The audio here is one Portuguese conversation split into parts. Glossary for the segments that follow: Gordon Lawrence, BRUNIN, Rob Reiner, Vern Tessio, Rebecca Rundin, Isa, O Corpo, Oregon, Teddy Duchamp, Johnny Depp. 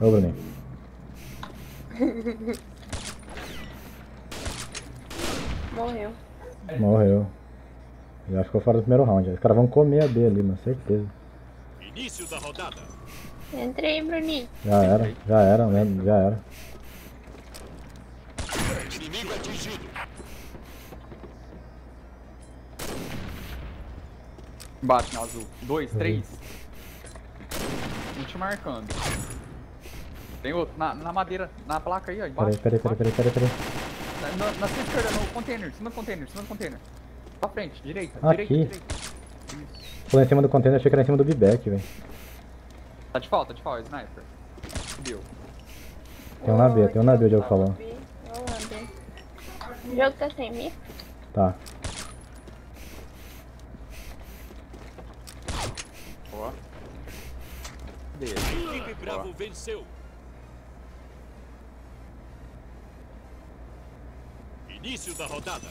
Ô, Bruninho. Morreu. Morreu. Já ficou fora do primeiro round. Os caras vão comer a B ali, mas certeza. Início da rodada. Entrei, Bruninho. Já era. Inimigo atingido. Bate no azul. 2, 3. A gente marcando. Tem outro. Na madeira, na placa aí, ó. Embaixo. Peraí. Na sua esquerda, no container. Cima do container. Pra frente, direita. Pulei em cima do container, achei que era em cima do biback, velho. Tá de falta, sniper. Subiu. Tem um na B, o Diogo falou. O jogo tá sem mim? Tá. Boa. Beleza. Equipe Bravo venceu. Início da rodada.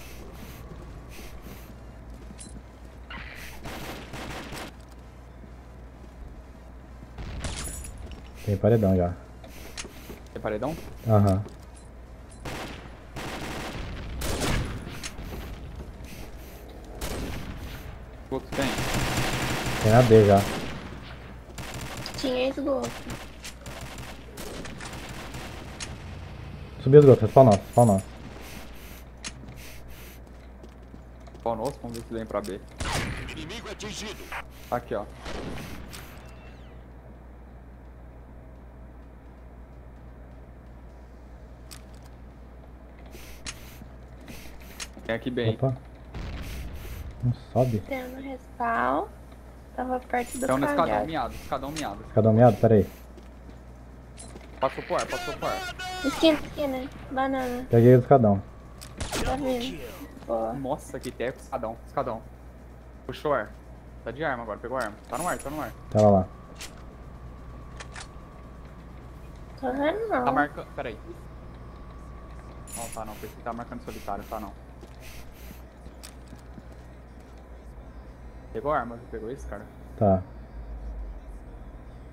Tem paredão já. Tem paredão? Aham. Quanto tem? Tem na B já. Tinha esgoto. Subiu o esgoto, spawnou. Spawnou, vamos ver se vem pra B. Inimigo atingido. Aqui, ó. Tem aqui bem. Opa. Não sobe. Tem no respawn. Tava perto do cagado. Escadão miado, peraí. Passou por ar. Esquina. Banana. Peguei o escadão. Tá vindo. Boa. Nossa, que teco. Escadão. Puxou o ar. Tá de arma agora, pegou a arma. Tá no ar. Tava lá. Tô vendo não. Tá marcando, peraí. Não, tá não, porque tá marcando solitário, tá não. Pegou a arma, pegou esse cara? Tá.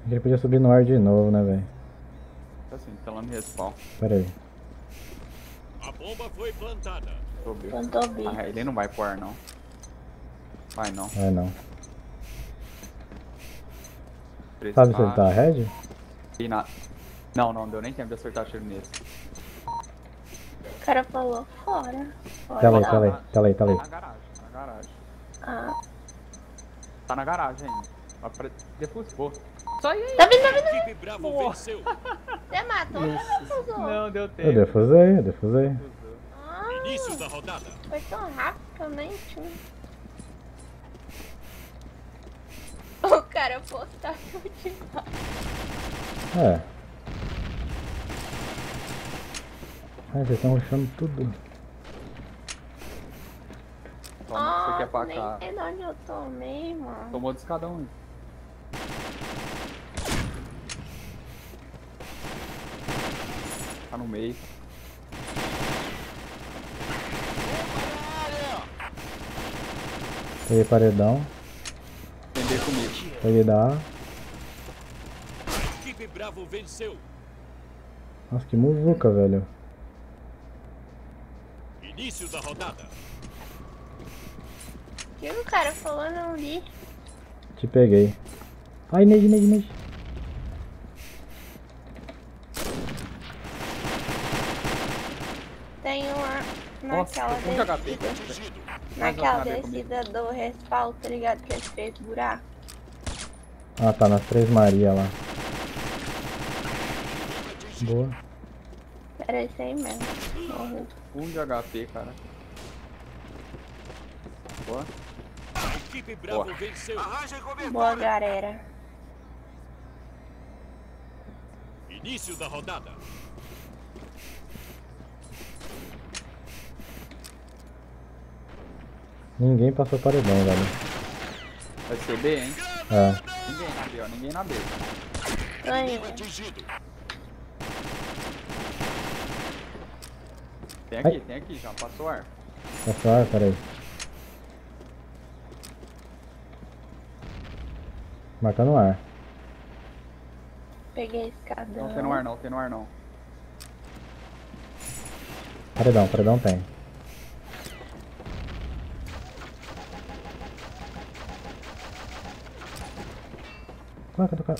Ele podia subir no ar de novo, né, velho? Tá sim, tá lá no respawn. Pera aí. A bomba foi plantada. Plantou B. Ah, ele não vai pro ar, não. Vai não. Prestar. Sabe acertar a head? Não, deu nem tempo de acertar tiro nesse. O cara falou fora. Tá aí. Na garagem. Ah. Tá na garagem ainda. Defusou. Só aí. Tá vindo. Você matou ou defusou? Não, deu tempo. Eu defusei. Início da rodada. Foi tão rápido que eu nem tinha. O cara postar seu demais. É. Ai, vocês estão rushando tudo. Toma, você quer pra cá. Nem sei onde eu tomei, mano. Tomou do escadão aí. Tá no meio. Peguei paredão. Peguei comigo. Peguei da A. Equipe Bravo venceu. Nossa, que muvuca, velho. Início da rodada. O que o cara falou? Não li. Te peguei. Ai, nade. Tem uma naquela descida do respawn, tá ligado? Que ele fez buraco. Ah, tá nas Três Maria lá. Boa. Era isso aí mesmo. Morreu. 1 de HP, cara. Boa. Boa, galera. Início da rodada. Ninguém passou paredão, galera. Vai ser B, hein? É. Ninguém na B. Tem aqui, já passou ar. Passou ar, peraí. Marcando o ar. Peguei a escada. Não, tem no ar não, tem no ar não. Paredão, paredão tem. Cadê o cara?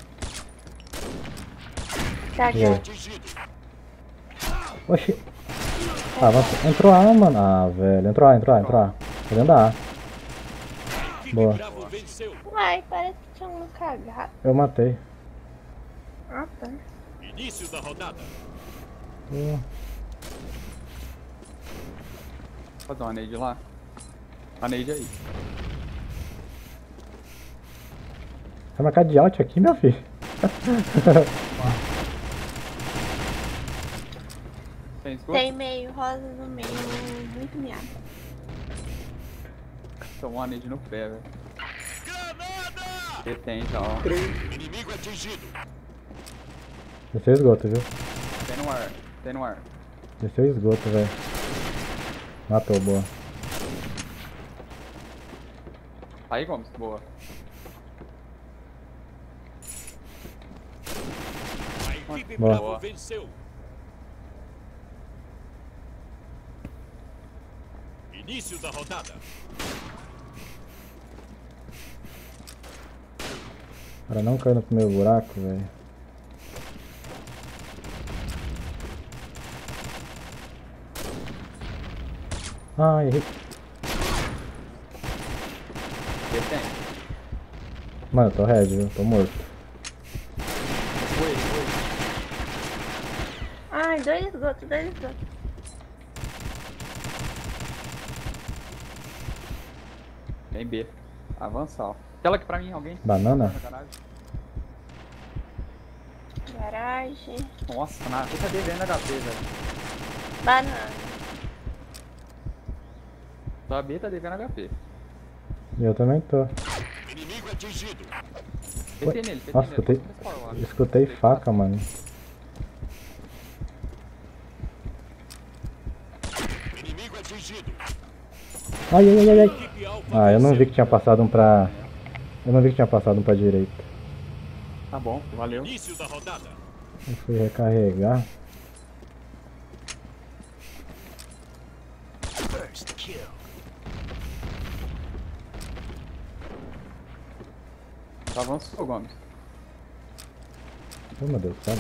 Tá, já. Oxi. Ah, você... entrou A, mano. Ah, velho. Entrou A. Tá dentro da A. Boa. Uai, parece que tinha um cagado. Eu matei. Ah, tá. Início da rodada. Vou dar uma nade lá. A nade aí. Tá marcado de alt aqui, meu filho? Tem meio, rosa no meio, muito miado. Tomou uma nade no pé, velho. Granada! Ele tem já, ó. Inimigo atingido. Desceu esgoto, viu? Tem no ar. Desceu esgoto, velho. Matou, boa. Aí, Gomes, boa. Boa. Venceu. Início da rodada. Para não cair no primeiro buraco, velho. Ah, errei. Mano, eu tô red, viu? Tô morto. Foi. Ai, dois esgotos. Vem B. Avança, ó. Tela aqui pra mim, alguém. Banana? Garagem. Nossa, nada. Deixa B vendo HP, velho. Banana. A B tá devendo HP. Eu também tô. Inimigo atingido. Ué, nele, nossa, nele. Escutei faca, mano. Inimigo atingido. Ai. Ah, eu não vi que tinha passado um pra... direita. Tá bom, valeu. Eu fui recarregar. Avançou, Gomes. Oh, meu Deus, cadê?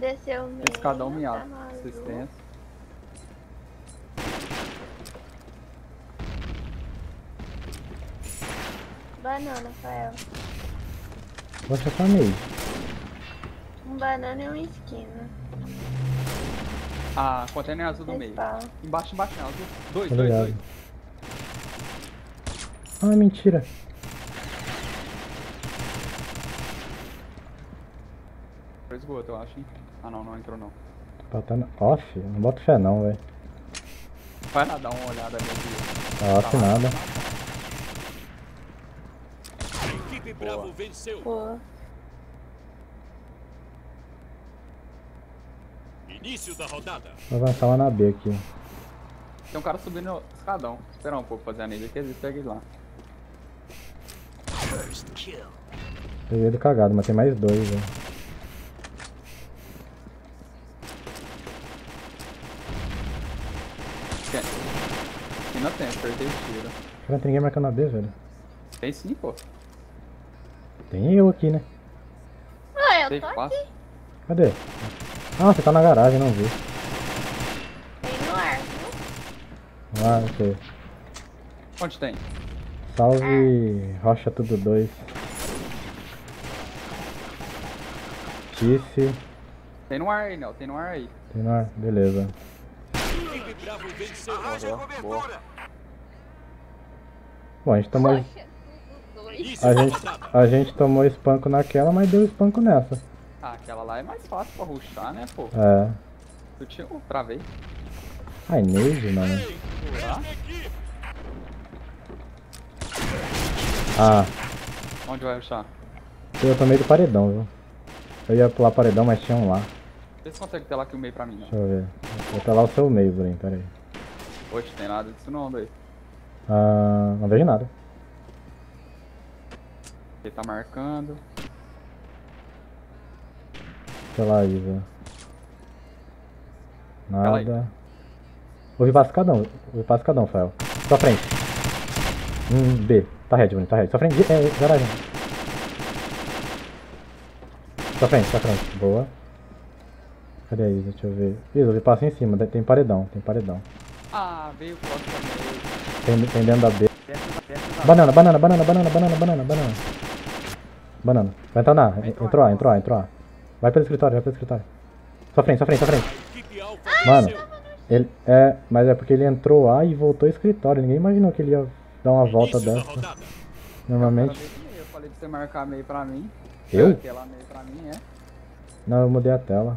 Desceu mesmo. Escadão miado. Assistência. Banana, Rafael. Poxa, tá meio. Um banana e uma esquina. Ah, container azul do meio. Embaixo, azul. Dois. Ah, mentira. Foi esgoto, eu acho, hein? Ah, não entrou não. Botando off? Não boto fé não, velho. Vai lá dar uma olhada ali. Off nada. Equipe Bravo venceu. Boa. Início da rodada. Vou avançar lá na B aqui. Tem um cara subindo no escadão. Esperar um pouco fazer a nade aqui, eles seguem lá. Peguei do cagado, mas tem mais dois, velho. Ainda tem, acertei o tiro. Não tem ninguém marcando a B, velho. Tem sim, pô. Tem eu aqui, né? Ah, eu tô aqui. Cadê? Ah, você tá na garagem, não vi. Tem no ar, viu? Ah, ok. Onde tem? Salve, Rocha Tudo 2. Kiss. Tem no ar aí, Nel. Tem no ar, beleza. Boa. Bom, a gente tomou... A gente tomou espanco naquela, mas deu espanco nessa. Ah, aquela lá é mais fácil pra rushar, né, pô? É. Eu tinha... travei. Ai, nade, mano. Ah. Onde vai achar? Eu tô meio do paredão, viu? Eu ia pular paredão, mas tinha um lá. Vê se consegue telar aqui o meio pra mim, né? Deixa eu ver. Vou telar o seu meio, Bruninho, pera aí. Poxa, tem nada disso não, velho. Ah, não vejo nada. Ele tá marcando. Sei lá, Isa. Nada. Vou vir pra escadão, Fael. Sua frente. B. Tá red, Bruno, tá red. Sua frente, garagem. Sua frente, Boa. Cadê a Isa? Deixa eu ver. Isa, eu vi passar em cima. Tem paredão, Ah, veio o pote pra mim. Tem dentro da B. Banana, banana. Vai entrar na A. Entrou A. Vai pelo escritório, Sua frente. Mano, ele... É, mas é porque ele entrou A e voltou ao escritório. Ninguém imaginou que ele ia dar uma volta dessa. Normalmente... Eu falei pra você marcar meio pra mim. Eu? Não, eu mudei a tela.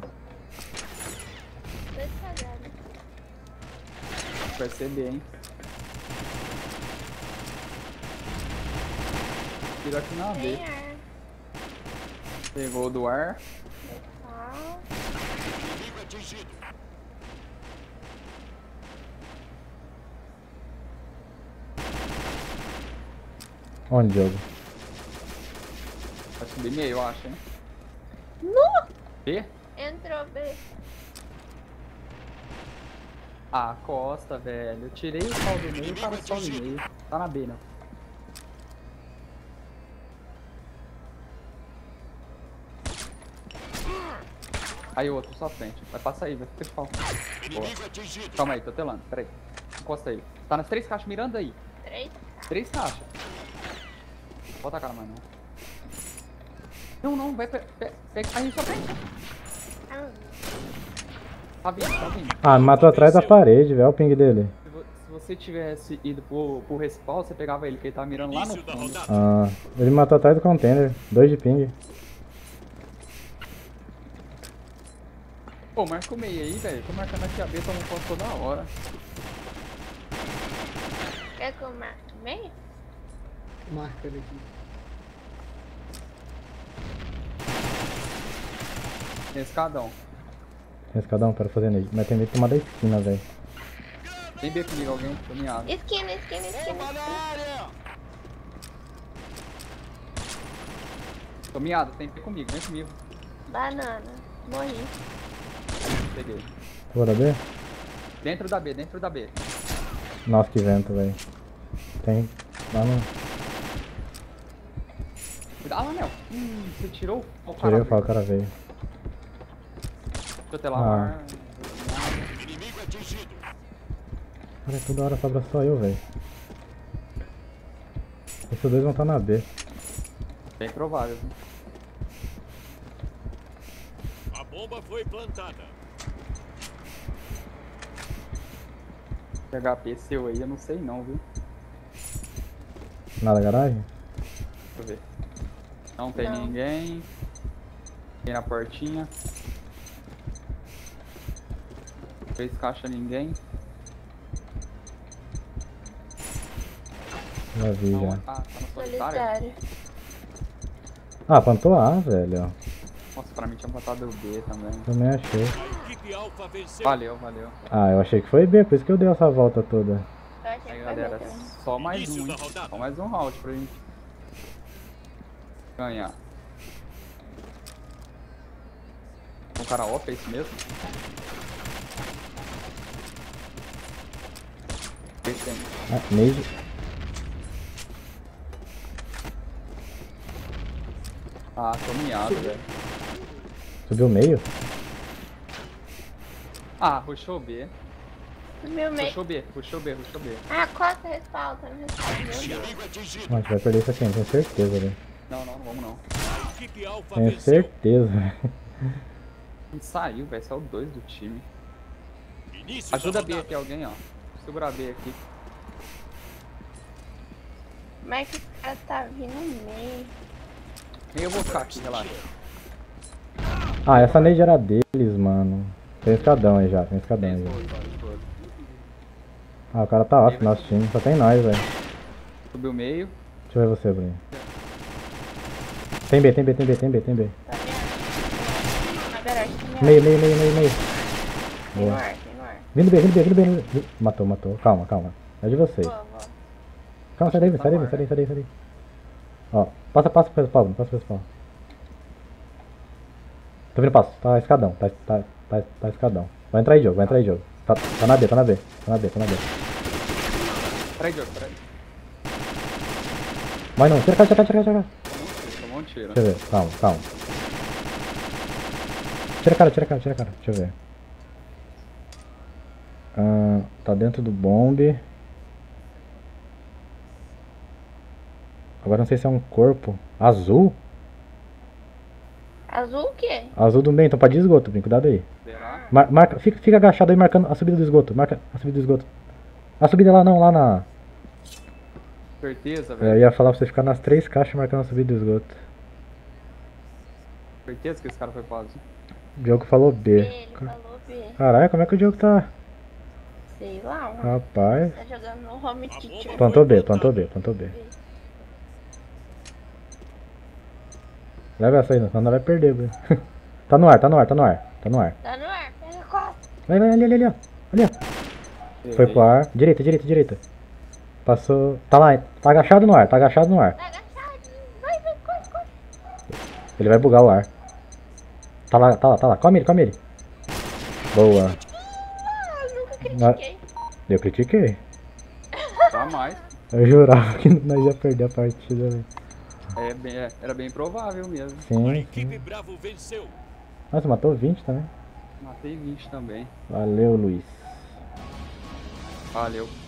Percebi, hein? Tira aqui na B. Pegou do ar. Onde, Diogo? Vai subir meio, eu acho, hein? Não! B? Entrou B. Ah, costa, velho. Eu tirei o pau do meio e para o pau do meio. Tá na B, não. Aí o outro, só frente. Vai passar aí, vai ficar de pau. Boa. Calma aí, tô telando. Pera aí. Encosta aí. Tá nas 3 caixas mirando aí. 3 caixas? 3 caixas. Bota a cara, mano. Não, não. Vai pegar aí só frente. Tá vindo, Ah, me matou atrás da parede, velho, o ping dele. Se você tivesse ido pro respawn, você pegava ele, que ele tava mirando lá no fundo. Ah, ele matou atrás do container, 2 de ping. Pô, marca o meio aí, velho. Tô marcando aqui a B, só não posso toda hora. Quer que eu marque o meio? Marca ele aqui. Tem escadão. Quero fazer nele, mas tem medo de tomar da esquina, velho. Tem B comigo, alguém? Caminhado. Esquina. Tô miado, tem B comigo, vem comigo. Banana, morri. Peguei. Fora da B? Dentro da B. Nossa, que vento, velho. Tem. Banana. Cuidado, Léo. Você tirou o cara? Tirei o pau, o cara veio. Deixa eu telar lá. Cara, toda hora sobra só eu, velho. Esses dois vão estar na B. Bem provável. A bomba foi plantada. HP seu aí, eu não sei não, viu? Nada na garagem? Deixa eu ver. Não tem ninguém. Tem na portinha. 3 caixas, ninguém. Maravilha. Ah, tá na solitária. Ah, plantou A, velho. Nossa, pra mim tinha plantado o B também. Também achei. Valeu. Ah, eu achei que foi B, por isso que eu dei essa volta toda. Aí, galera, só mais um, hein? Só mais um round pra gente ganhar. Um cara off, é isso mesmo? Ah, meio. Ah, tô miado, velho. Subiu meio? Ah, puxou B. Subiu meio. Puxou B. Ah, costa, respalda, Mano, vai perder isso aqui, eu tenho certeza, velho. Não, vamos não. Tenho certeza. Não saiu, velho, saiu 2 do time. Ajuda a B aqui, alguém, ó. Segura a B aqui. Mas que cara tá vindo meio. Eu vou ficar aqui, relaxa. Ah, essa neide era deles, mano. Tem escadão aí já, Escadão. Ah, o cara tá off, nosso time. Só tem nós, velho. Subiu o meio. Deixa eu ver você, Bruno. Tem B. Meio. Boa. Vindo bem. Matou. Calma. É de vocês. Calma, sai daí. Ó, passa com essa palma, passa com essa palma. Tá vindo passo, tá escadão, tá escadão. Vai entrar aí, jogo. Tá na B, tá na B. Peraí, jogo, peraí. Mas não, tira cara. Tomou um tiro. Deixa eu ver, calma. Tira cara, deixa eu ver. Tá dentro do bombe. Agora não sei se é um corpo. Azul? Azul o quê? Azul do meio, então pra de esgoto, bem, cuidado aí. Marca, fica agachado aí marcando a subida do esgoto. Marca a subida do esgoto. A subida lá não, lá na... Certeza, velho. Eu ia falar pra você ficar nas três caixas marcando a subida do esgoto. Certeza que esse cara foi quase. O Diogo falou B. Ele falou B. Caralho, como é que o Diogo tá... Sei lá, mano. Rapaz. Tá jogando no home kitchen. Plantou B. Leva essa aí, senão não vai perder, velho. Tá no ar. Pega a costa. Vai, ali, ó. Foi pro ar. Direita. Passou. Tá lá, tá agachado no ar. Vai, corre. Ele vai bugar o ar. Tá lá. Come ele. Boa. Eu critiquei. Tá mais. Eu jurava que nós ia perder a partida, velho. Era bem provável mesmo. Sim. A equipe Bravo venceu. Nossa, matou 20 também. Matei 20 também. Valeu, Luiz. Valeu.